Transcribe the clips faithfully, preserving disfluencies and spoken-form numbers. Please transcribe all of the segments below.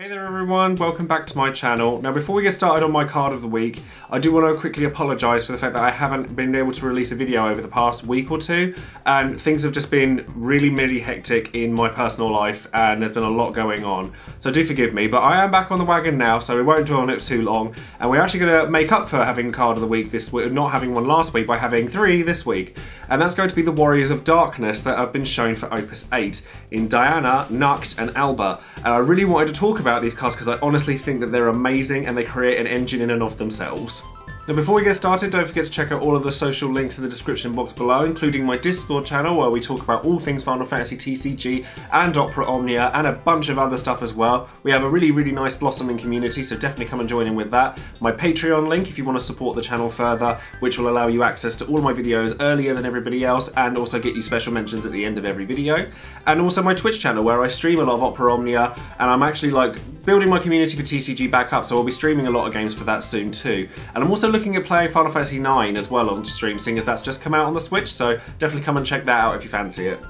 Hey there everyone, welcome back to my channel. Now before we get started on my card of the week, I do want to quickly apologise for the fact that I haven't been able to release a video over the past week or two, and things have just been really, really hectic in my personal life and there's been a lot going on. So do forgive me, but I am back on the wagon now, so we won't dwell on it too long, and we're actually going to make up for having card of the week this week, not having one last week, by having three this week. And that's going to be the Warriors of Darkness that have been shown for Opus eight in Diana, Nacht and Alba. And I really wanted to talk about these cards because I honestly think that they're amazing and they create an engine in and of themselves. Now before we get started, don't forget to check out all of the social links in the description box below, including my Discord channel where we talk about all things Final Fantasy T C G and Opera Omnia and a bunch of other stuff as well. We have a really, really nice blossoming community, so definitely come and join in with that. My Patreon link if you want to support the channel further, which will allow you access to all of my videos earlier than everybody else and also get you special mentions at the end of every video. And also my Twitch channel where I stream a lot of Opera Omnia, and I'm actually like building my community for T C G back up, so I'll be streaming a lot of games for that soon too. And I'm also looking at playing Final Fantasy nine as well on stream, seeing as that's just come out on the Switch, so definitely come and check that out if you fancy it.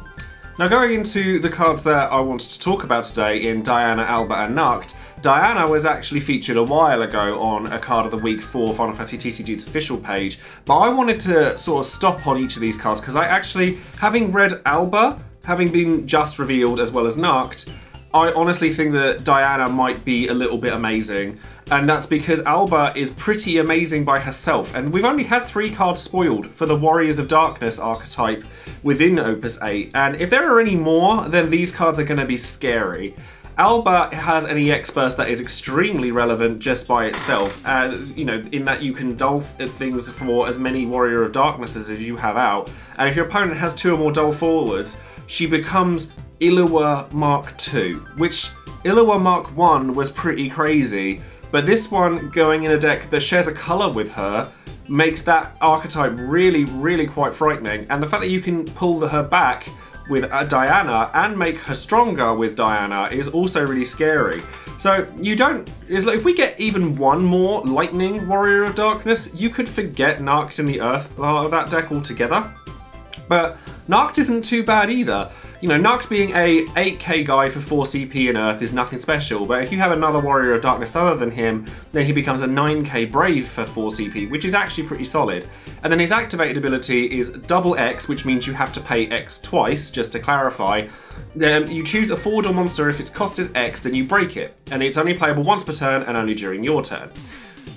Now going into the cards that I wanted to talk about today in Diana, Alba and Nacht, Diana was actually featured a while ago on a card of the week for Final Fantasy T C G's official page, but I wanted to sort of stop on each of these cards because I actually, having read Alba, having been just revealed as well as Nacht, I honestly think that Diana might be a little bit amazing, and that's because Alba is pretty amazing by herself, and we've only had three cards spoiled for the Warriors of Darkness archetype within Opus eight, and if there are any more, then these cards are going to be scary. Alba has an E X Burst that is extremely relevant just by itself, uh, you know, in that you can dull things for as many Warrior of Darknesses as you have out, and if your opponent has two or more dull forwards, she becomes Iluwa Mark two, which Iluwa Mark one was pretty crazy, but this one going in a deck that shares a colour with her makes that archetype really, really quite frightening, and the fact that you can pull the, her back with Diana and make her stronger with Diana is also really scary. So you don't, it's like if we get even one more Lightning Warrior of Darkness, you could forget Nacht in the Earth part of that deck altogether. But Nacht isn't too bad either. You know, Nacht being a eight K guy for four C P in Earth is nothing special, but if you have another Warrior of Darkness other than him, then he becomes a nine K Brave for four C P, which is actually pretty solid. And then his activated ability is double X, which means you have to pay X twice, just to clarify. Then you choose a forward or monster, if its cost is X, then you break it, and it's only playable once per turn and only during your turn.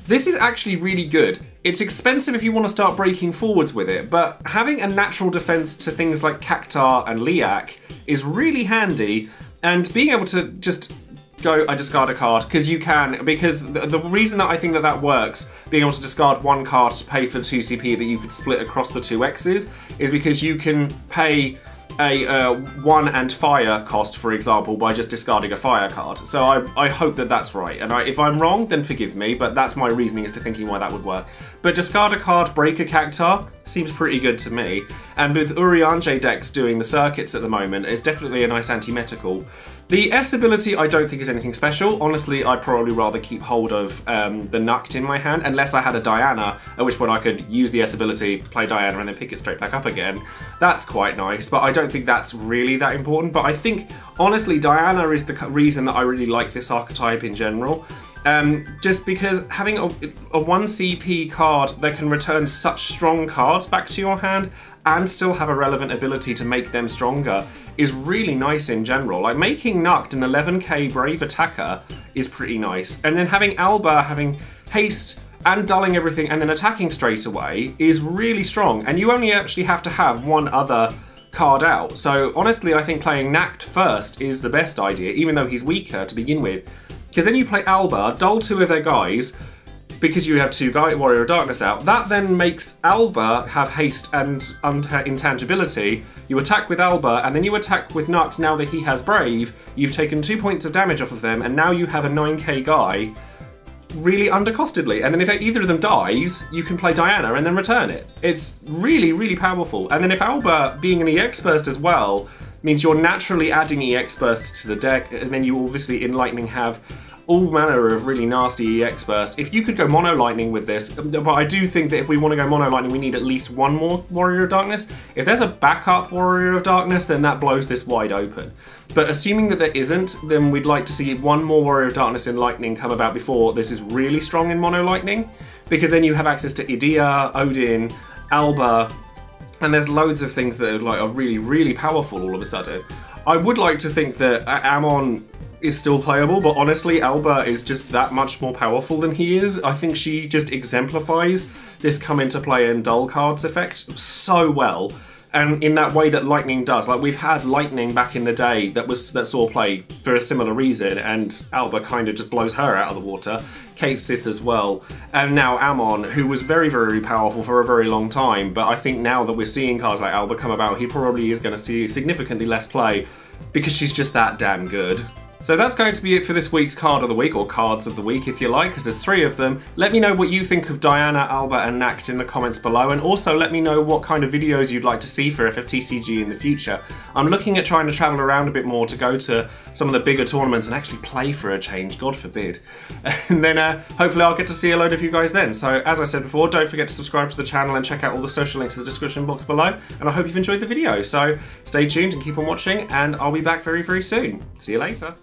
This is actually really good. It's expensive if you want to start breaking forwards with it, but having a natural defense to things like Cactar and Liac is really handy, and being able to just go, I discard a card, because you can, because the, the reason that I think that that works, being able to discard one card to pay for two C P that you could split across the two X's, is because you can pay a uh, one and fire cost, for example, by just discarding a fire card. So I, I hope that that's right, and I, if I'm wrong then forgive me, but that's my reasoning as to thinking why that would work. But discard a card, break a Cactar seems pretty good to me, and with Urianje decks doing the circuits at the moment, it's definitely a nice anti-metical. The S ability I don't think is anything special. Honestly, I'd probably rather keep hold of um, the Nacht in my hand, unless I had a Diana, at which point I could use the S ability, play Diana, and then pick it straight back up again. That's quite nice, but I don't think that's really that important. But I think, honestly, Diana is the reason that I really like this archetype in general. Um, just because having a, a one C P card that can return such strong cards back to your hand and still have a relevant ability to make them stronger is really nice in general. Like making Nacht an eleven K Brave attacker is pretty nice. And then having Alba having haste and dulling everything and then attacking straight away is really strong. And you only actually have to have one other card out. So honestly, I think playing Nacht first is the best idea, even though he's weaker to begin with. Because then you play Alba, dull two of their guys, because you have two guy Warrior of Darkness out. That then makes Alba have haste and intangibility. You attack with Alba, and then you attack with Nacht now that he has Brave. You've taken two points of damage off of them, and now you have a nine K guy really undercostedly. And then if either of them dies, you can play Diana and then return it. It's really, really powerful. And then if Alba, being an E X Burst as well, means you're naturally adding E X Bursts to the deck, and then you obviously in Lightning have all manner of really nasty E X bursts. If you could go Mono Lightning with this, but I do think that if we want to go Mono Lightning, we need at least one more Warrior of Darkness. If there's a backup Warrior of Darkness, then that blows this wide open. But assuming that there isn't, then we'd like to see one more Warrior of Darkness in Lightning come about before this is really strong in Mono Lightning, because then you have access to Edea, Odin, Alba, and there's loads of things that are, like, are really, really powerful all of a sudden. I would like to think that Amon is still playable, but honestly, Alba is just that much more powerful than he is. I think she just exemplifies this come into play and dull cards effect so well, and in that way that Lightning does. Like, we've had Lightning back in the day that was that saw play for a similar reason, and Alba kind of just blows her out of the water. Cait Sith as well, and now Amon, who was very, very powerful for a very long time, but I think now that we're seeing cards like Alba come about, he probably is going to see significantly less play because she's just that damn good. So that's going to be it for this week's card of the week, or cards of the week if you like, because there's three of them. Let me know what you think of Diana, Alba and Nacht in the comments below, and also let me know what kind of videos you'd like to see for F F T C G in the future. I'm looking at trying to travel around a bit more to go to some of the bigger tournaments and actually play for a change, God forbid. And then uh, hopefully I'll get to see a load of you guys then. So as I said before, don't forget to subscribe to the channel and check out all the social links in the description box below, and I hope you've enjoyed the video. So stay tuned and keep on watching, and I'll be back very, very soon. See you later.